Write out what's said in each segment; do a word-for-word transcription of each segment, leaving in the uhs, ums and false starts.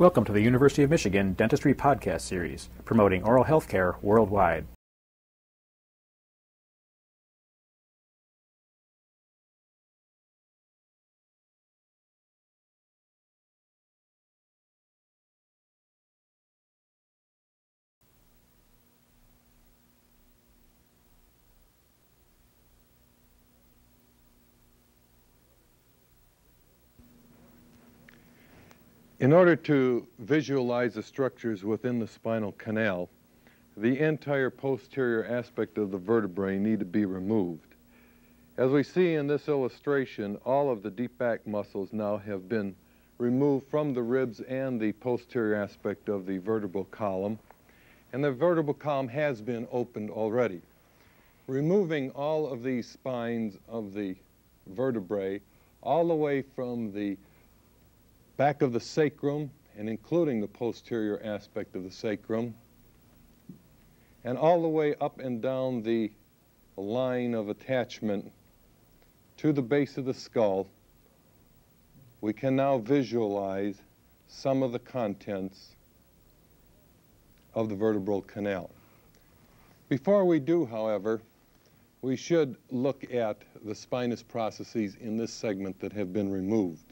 Welcome to the University of Michigan Dentistry Podcast Series, promoting oral health care worldwide. In order to visualize the structures within the spinal canal, the entire posterior aspect of the vertebrae need to be removed. As we see in this illustration, all of the deep back muscles now have been removed from the ribs and the posterior aspect of the vertebral column, and the vertebral column has been opened already. Removing all of these spines of the vertebrae all the way from the back of the sacrum, and including the posterior aspect of the sacrum, and all the way up and down the line of attachment to the base of the skull, we can now visualize some of the contents of the vertebral canal. Before we do, however, we should look at the spinous processes in this segment that have been removed.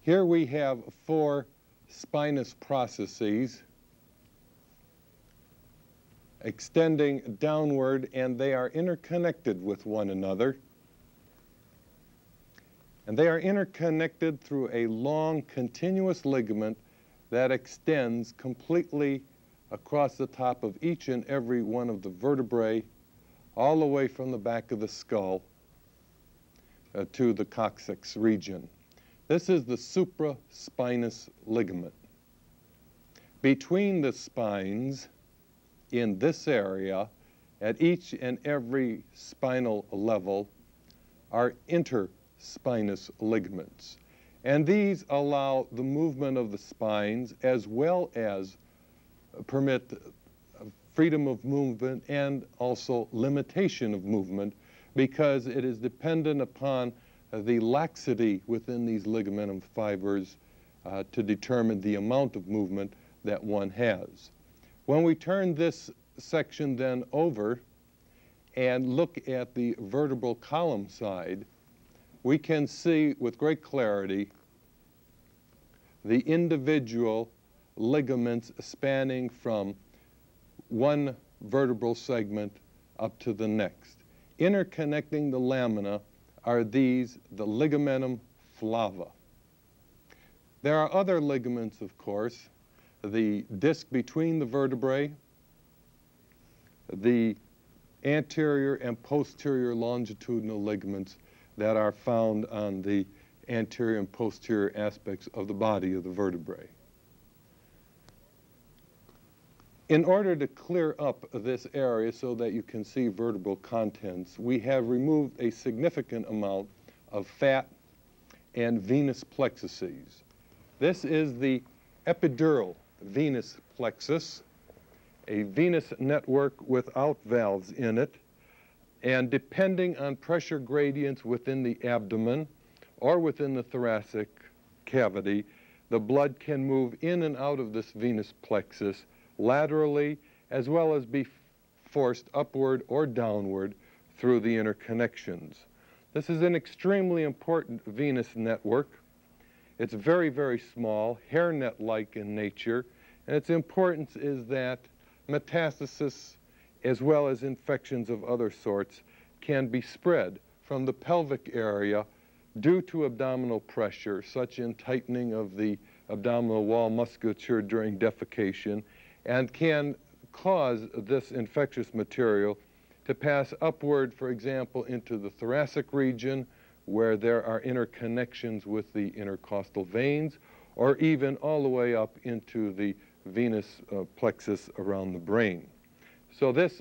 Here we have four spinous processes extending downward, and they are interconnected with one another. And they are interconnected through a long, continuous ligament that extends completely across the top of each and every one of the vertebrae, all the way from the back of the skull uh, to the coccyx region. This is the supraspinous ligament. Between the spines in this area, at each and every spinal level, are interspinous ligaments. And these allow the movement of the spines as well as permit freedom of movement and also limitation of movement, because it is dependent upon the laxity within these ligamentum fibers uh, to determine the amount of movement that one has. When we turn this section then over and look at the vertebral column side, we can see with great clarity the individual ligaments spanning from one vertebral segment up to the next. Interconnecting the lamina are these, the ligamentum flavum. There are other ligaments, of course, the disc between the vertebrae, the anterior and posterior longitudinal ligaments that are found on the anterior and posterior aspects of the body of the vertebrae. In order to clear up this area so that you can see vertebral contents, we have removed a significant amount of fat and venous plexuses. This is the epidural venous plexus, a venous network without valves in it, and depending on pressure gradients within the abdomen or within the thoracic cavity, the blood can move in and out of this venous plexus laterally, as well as be forced upward or downward through the interconnections. This is an extremely important venous network. It's very, very small, hairnet-like in nature, and its importance is that metastasis, as well as infections of other sorts, can be spread from the pelvic area due to abdominal pressure, such in tightening of the abdominal wall musculature during defecation, and can cause this infectious material to pass upward, for example, into the thoracic region where there are interconnections with the intercostal veins, or even all the way up into the venous uh, plexus around the brain. So this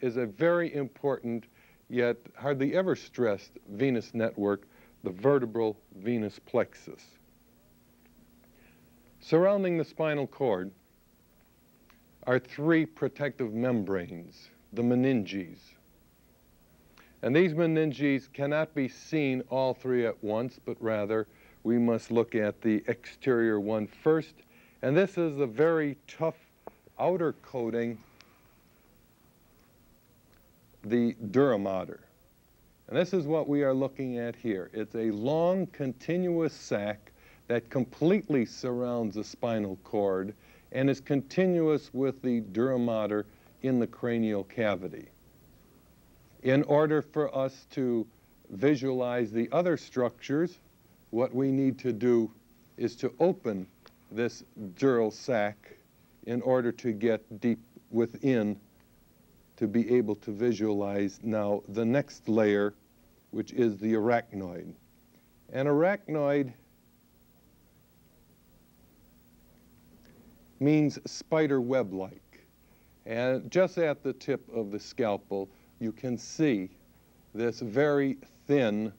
is a very important, yet hardly ever stressed, venous network, the vertebral venous plexus. Surrounding the spinal cord are three protective membranes, the meninges. And these meninges cannot be seen all three at once, but rather we must look at the exterior one first. And this is a very tough outer coating, the dura mater. And this is what we are looking at here. It's a long, continuous sac that completely surrounds the spinal cord and is continuous with the dura mater in the cranial cavity. In order for us to visualize the other structures, what we need to do is to open this dural sac in order to get deep within to be able to visualize now the next layer, which is the arachnoid. An arachnoid means spider web-like. And just at the tip of the scalpel, you can see this very thin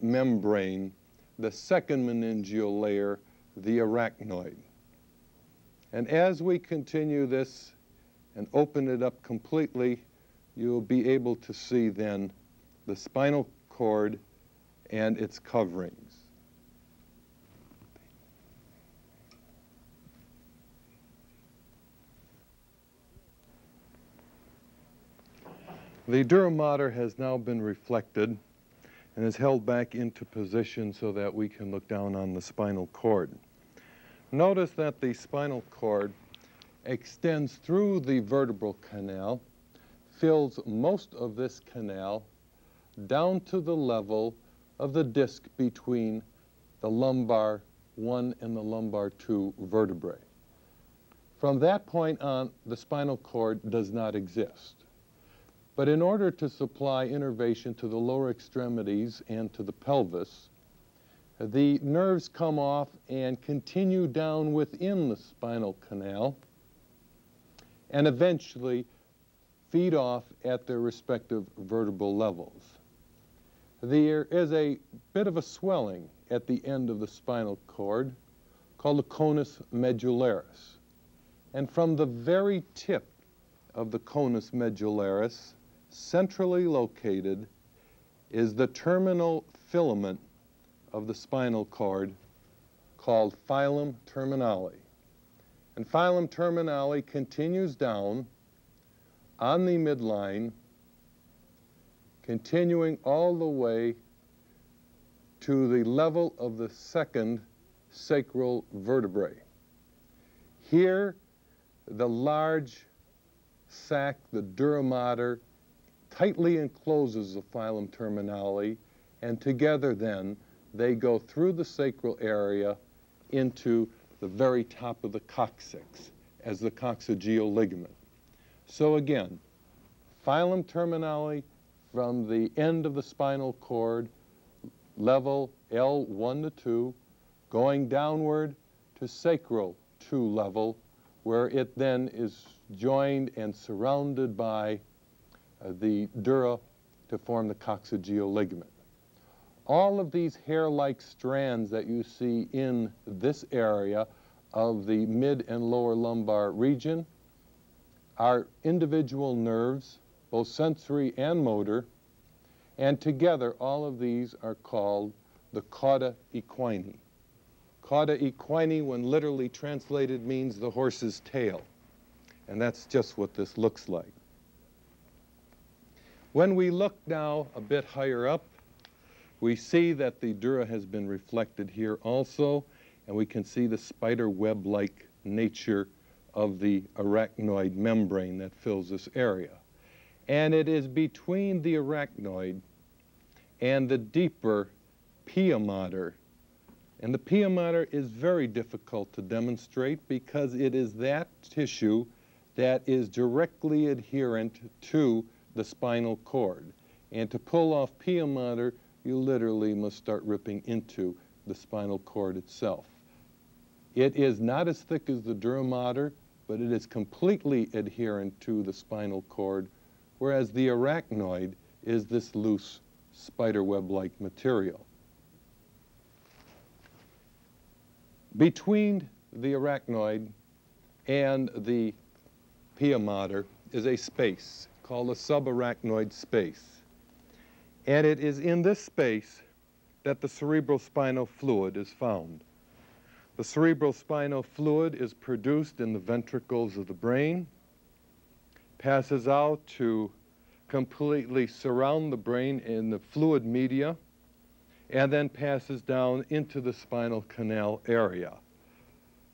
membrane, the second meningeal layer, the arachnoid. And as we continue this and open it up completely, you'll be able to see then the spinal cord and its coverings. The dura mater has now been reflected and is held back into position so that we can look down on the spinal cord. Notice that the spinal cord extends through the vertebral canal, fills most of this canal down to the level of the disc between the lumbar one and the lumbar two vertebrae. From that point on, the spinal cord does not exist. But in order to supply innervation to the lower extremities and to the pelvis, the nerves come off and continue down within the spinal canal and eventually feed off at their respective vertebral levels. There is a bit of a swelling at the end of the spinal cord called the conus medullaris. And from the very tip of the conus medullaris, centrally located, is the terminal filament of the spinal cord called filum terminale. And filum terminale continues down on the midline, continuing all the way to the level of the second sacral vertebrae. Here, the large sac, the dura mater, tightly encloses the filum terminale, and together then they go through the sacral area into the very top of the coccyx as the coccygeal ligament. So again, filum terminale from the end of the spinal cord, level L one to two, going downward to sacral two level, where it then is joined and surrounded by uh, the dura to form the coccygeal ligament. All of these hair-like strands that you see in this area of the mid and lower lumbar region are individual nerves, both sensory and motor, and together all of these are called the cauda equina. Cauda equina, when literally translated, means the horse's tail. And that's just what this looks like. When we look now a bit higher up, we see that the dura has been reflected here also, and we can see the spider web-like nature of the arachnoid membrane that fills this area. And it is between the arachnoid and the deeper pia mater. And the pia mater is very difficult to demonstrate because it is that tissue that is directly adherent to the spinal cord. And to pull off pia mater, you literally must start ripping into the spinal cord itself. It is not as thick as the dura mater, but it is completely adherent to the spinal cord, whereas the arachnoid is this loose spiderweb-like material. Between the arachnoid and the pia mater is a space called a subarachnoid space. And it is in this space that the cerebrospinal fluid is found. The cerebrospinal fluid is produced in the ventricles of the brain, passes out to completely surround the brain in the fluid media, and then passes down into the spinal canal area.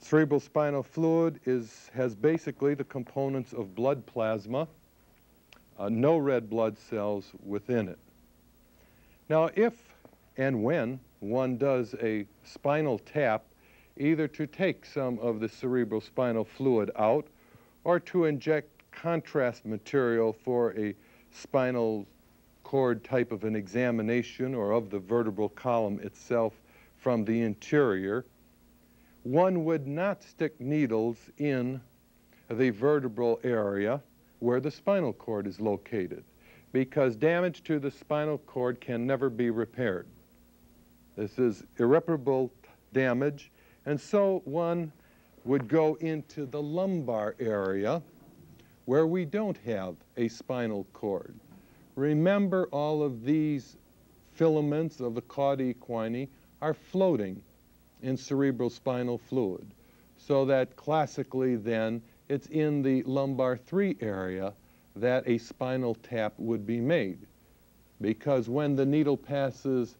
Cerebrospinal fluid is, has basically the components of blood plasma, uh, no red blood cells within it. Now, if and when one does a spinal tap, either to take some of the cerebrospinal fluid out or to inject contrast material for a spinal cord type of an examination or of the vertebral column itself from the interior, one would not stick needles in the vertebral area where the spinal cord is located, because damage to the spinal cord can never be repaired. This is irreparable damage, and so one would go into the lumbar area where we don't have a spinal cord. Remember, all of these filaments of the cauda equina are floating in cerebrospinal fluid, so that classically then it's in the lumbar three area that a spinal tap would be made, because when the needle passes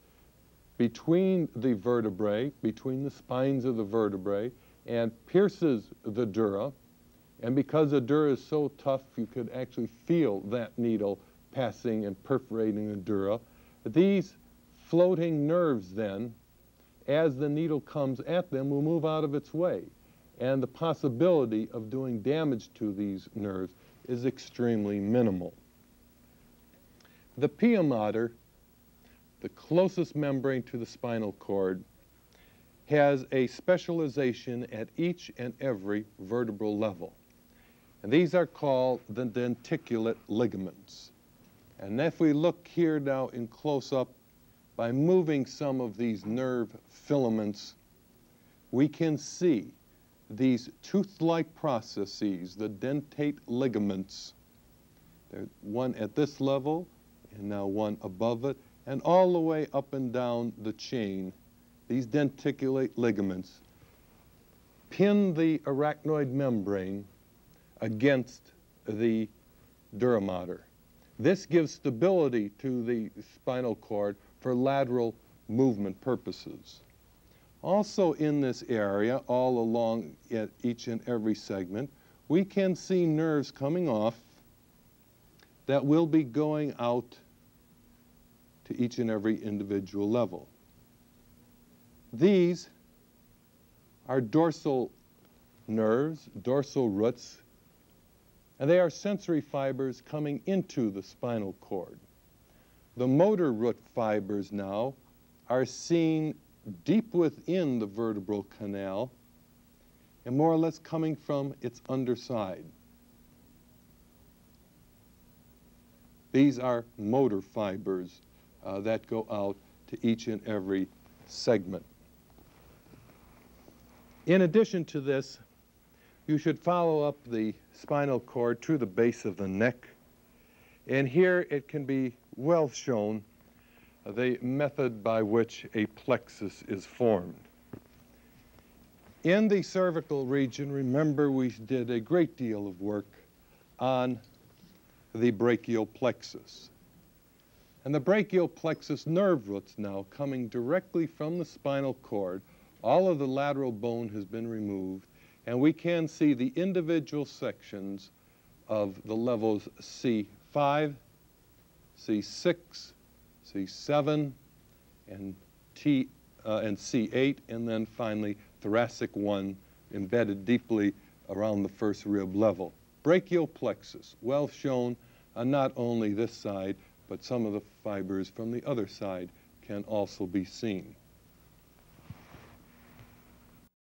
between the vertebrae, between the spines of the vertebrae, and pierces the dura, and because the dura is so tough you could actually feel that needle passing and perforating the dura, these floating nerves then, as the needle comes at them, will move out of its way. And the possibility of doing damage to these nerves is extremely minimal. The pia mater, the closest membrane to the spinal cord, has a specialization at each and every vertebral level. And these are called the denticulate ligaments. And if we look here now in close-up, by moving some of these nerve filaments, we can see these tooth-like processes, the dentate ligaments. There's one at this level, and now one above it, and all the way up and down the chain. These denticulate ligaments pin the arachnoid membrane against the dura mater. This gives stability to the spinal cord for lateral movement purposes. Also in this area, all along at each and every segment, we can see nerves coming off that will be going out to each and every individual level. These are dorsal nerves, dorsal roots, and they are sensory fibers coming into the spinal cord. The motor root fibers now are seen deep within the vertebral canal and more or less coming from its underside. These are motor fibers uh, that go out to each and every segment. In addition to this, you should follow up the spinal cord to the base of the neck. And here it can be well shown the method by which a plexus is formed. In the cervical region, remember, we did a great deal of work on the brachial plexus. And the brachial plexus nerve roots now coming directly from the spinal cord, all of the lateral bone has been removed, and we can see the individual sections of the levels C five, C six, C seven, and T uh, and C eight, and then finally thoracic one embedded deeply around the first rib level. Brachial plexus, well shown on not only this side, but some of the fibers from the other side can also be seen.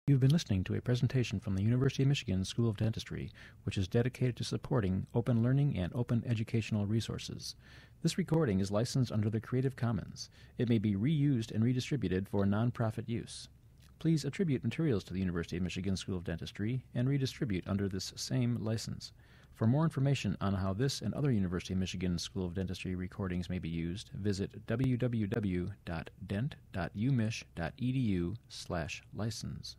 You've been listening to a presentation from the University of Michigan School of Dentistry, which is dedicated to supporting open learning and open educational resources. This recording is licensed under the Creative Commons. It may be reused and redistributed for nonprofit use. Please attribute materials to the University of Michigan School of Dentistry and redistribute under this same license. For more information on how this and other University of Michigan School of Dentistry recordings may be used, visit w w w dot dent dot umich dot e d u slash license.